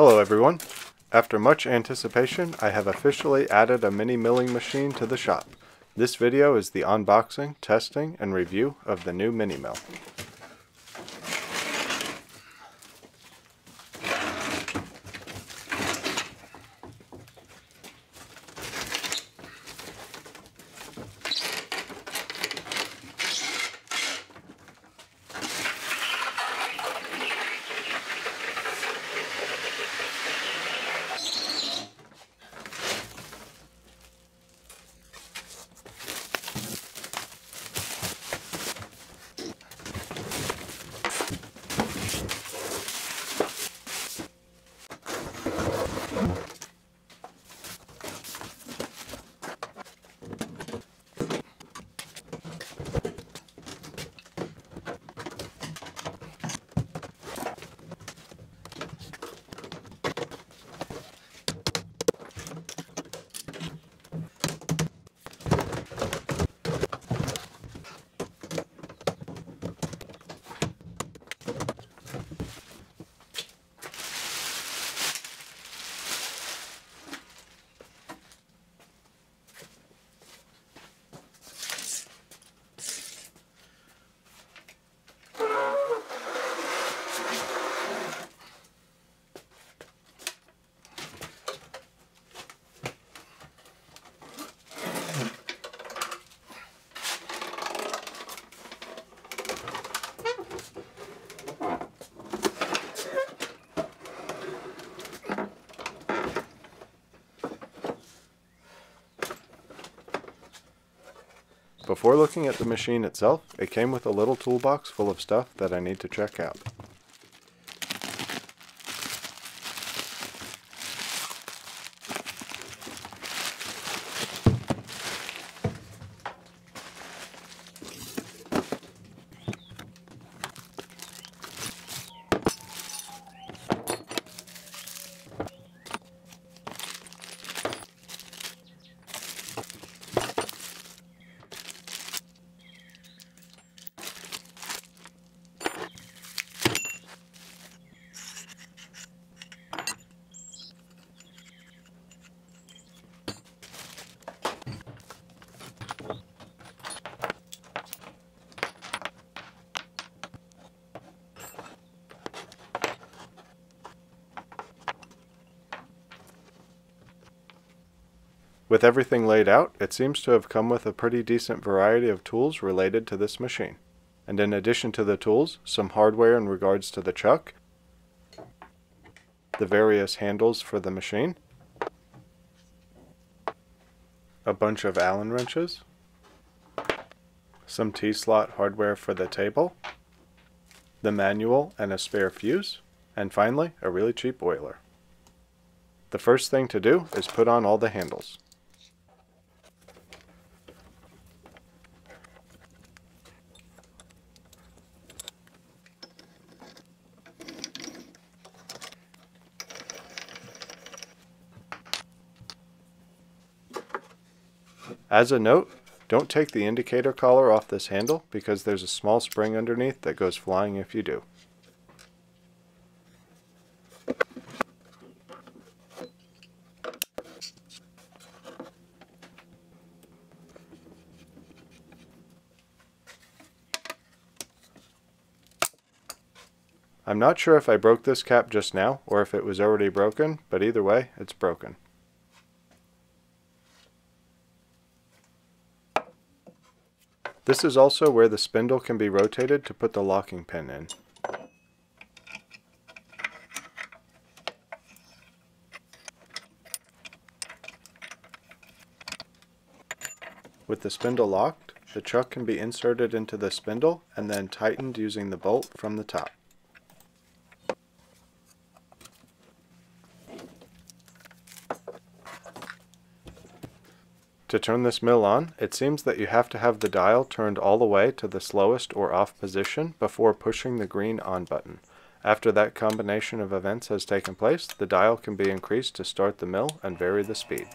Hello everyone! After much anticipation, I have officially added a mini milling machine to the shop. This video is the unboxing, testing, and review of the new mini mill. Before looking at the machine itself, it came with a little toolbox full of stuff that I need to check out. With everything laid out, it seems to have come with a pretty decent variety of tools related to this machine. And in addition to the tools, some hardware in regards to the chuck, the various handles for the machine, a bunch of Allen wrenches, some T-slot hardware for the table, the manual and a spare fuse, and finally, a really cheap oiler. The first thing to do is put on all the handles. As a note, don't take the indicator collar off this handle because there's a small spring underneath that goes flying if you do. I'm not sure if I broke this cap just now or if it was already broken, but either way, it's broken. This is also where the spindle can be rotated to put the locking pin in. With the spindle locked, the chuck can be inserted into the spindle and then tightened using the bolt from the top. To turn this mill on, it seems that you have to have the dial turned all the way to the slowest or off position before pushing the green on button. After that combination of events has taken place, the dial can be increased to start the mill and vary the speed.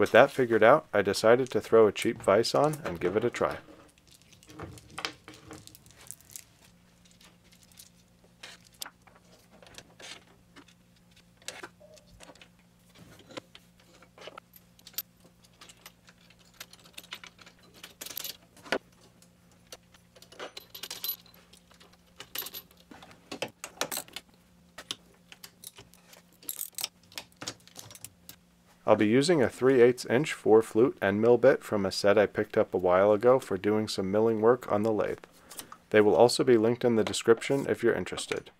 With that figured out, I decided to throw a cheap vise on and give it a try. I'll be using a 3/8 inch 4 flute end mill bit from a set I picked up a while ago for doing some milling work on the lathe. They will also be linked in the description if you're interested.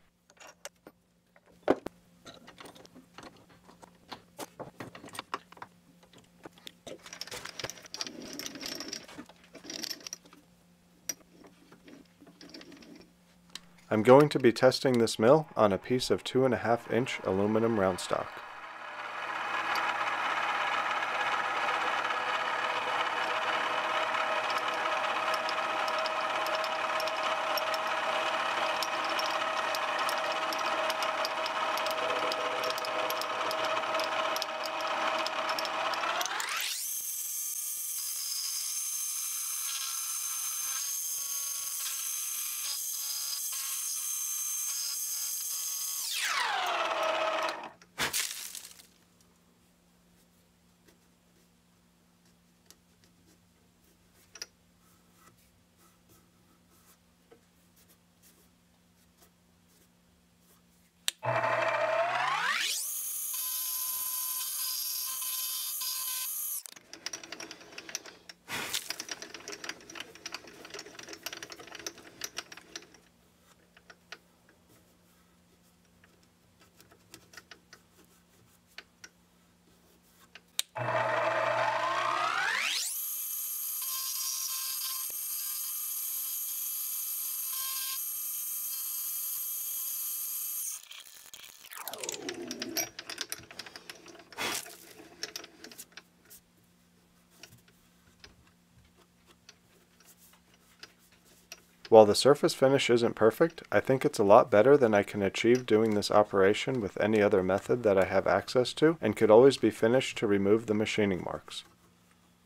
I'm going to be testing this mill on a piece of 2.5 inch aluminum round stock. While the surface finish isn't perfect, I think it's a lot better than I can achieve doing this operation with any other method that I have access to, and could always be finished to remove the machining marks.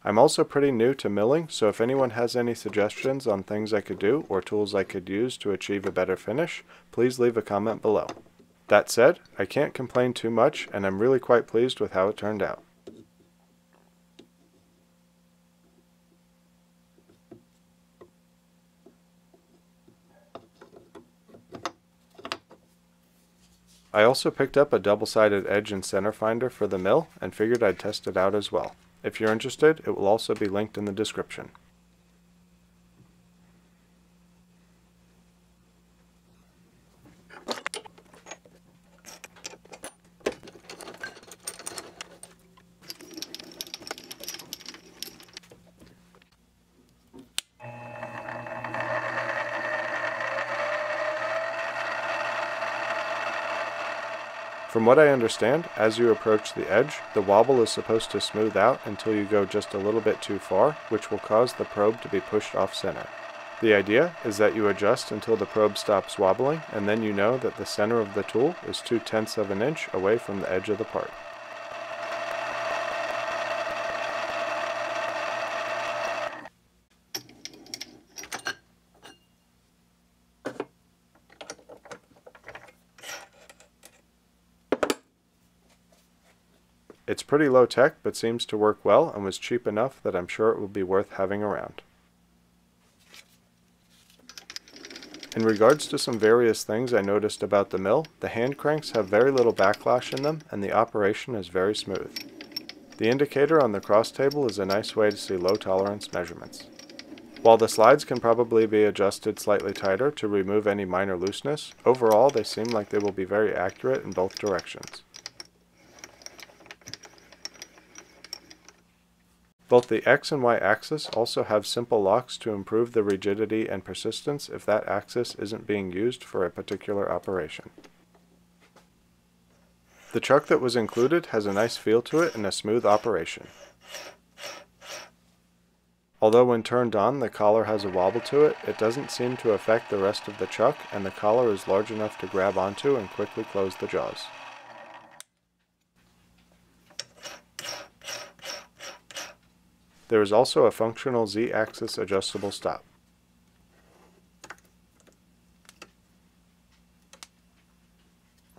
I'm also pretty new to milling, so if anyone has any suggestions on things I could do or tools I could use to achieve a better finish, please leave a comment below. That said, I can't complain too much, and I'm really quite pleased with how it turned out. I also picked up a double-sided edge and center finder for the mill and figured I'd test it out as well. If you're interested, it will also be linked in the description. From what I understand, as you approach the edge, the wobble is supposed to smooth out until you go just a little bit too far, which will cause the probe to be pushed off center. The idea is that you adjust until the probe stops wobbling, and then you know that the center of the tool is 0.2 of an inch away from the edge of the part. It's pretty low tech, but seems to work well and was cheap enough that I'm sure it will be worth having around. In regards to some various things I noticed about the mill, the hand cranks have very little backlash in them and the operation is very smooth. The indicator on the cross table is a nice way to see low tolerance measurements. While the slides can probably be adjusted slightly tighter to remove any minor looseness, overall they seem like they will be very accurate in both directions. Both the X and Y axis also have simple locks to improve the rigidity and persistence if that axis isn't being used for a particular operation. The chuck that was included has a nice feel to it and a smooth operation. Although when turned on the collar has a wobble to it, it doesn't seem to affect the rest of the chuck, and the collar is large enough to grab onto and quickly close the jaws. There is also a functional z-axis adjustable stop.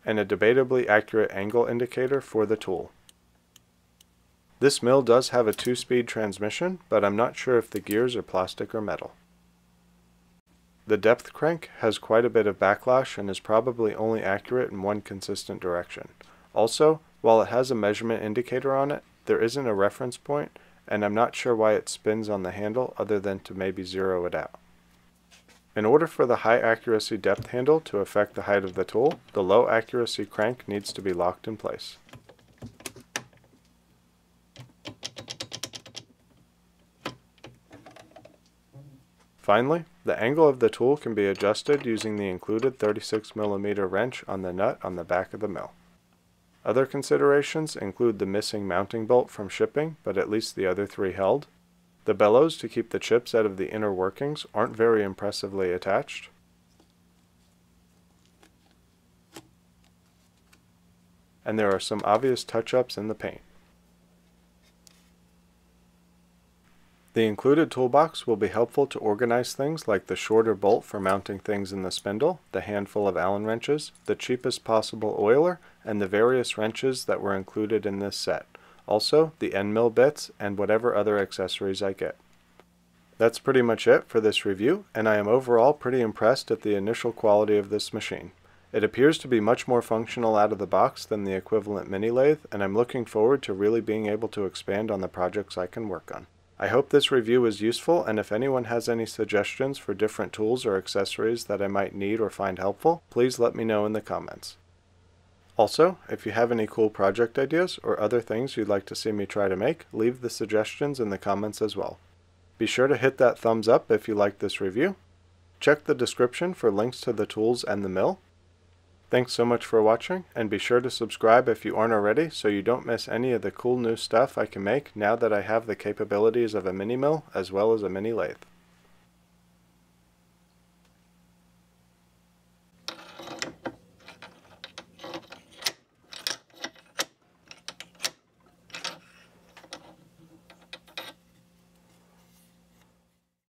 And a debatably accurate angle indicator for the tool. This mill does have a 2-speed transmission, but I'm not sure if the gears are plastic or metal. The depth crank has quite a bit of backlash and is probably only accurate in one consistent direction. Also, while it has a measurement indicator on it, there isn't a reference point, and I'm not sure why it spins on the handle other than to maybe zero it out. In order for the high accuracy depth handle to affect the height of the tool, the low accuracy crank needs to be locked in place. Finally, the angle of the tool can be adjusted using the included 36mm wrench on the nut on the back of the mill. Other considerations include the missing mounting bolt from shipping, but at least the other three held. The bellows to keep the chips out of the inner workings aren't very impressively attached. And there are some obvious touch-ups in the paint. The included toolbox will be helpful to organize things like the shorter bolt for mounting things in the spindle, the handful of Allen wrenches, the cheapest possible oiler, and the various wrenches that were included in this set. Also, the end mill bits and whatever other accessories I get. That's pretty much it for this review, and I am overall pretty impressed at the initial quality of this machine. It appears to be much more functional out of the box than the equivalent mini lathe, and I'm looking forward to really being able to expand on the projects I can work on. I hope this review was useful, and if anyone has any suggestions for different tools or accessories that I might need or find helpful, please let me know in the comments. Also, if you have any cool project ideas or other things you'd like to see me try to make, leave the suggestions in the comments as well. Be sure to hit that thumbs up if you like this review. Check the description for links to the tools and the mill. Thanks so much for watching, and be sure to subscribe if you aren't already so you don't miss any of the cool new stuff I can make now that I have the capabilities of a mini mill as well as a mini lathe.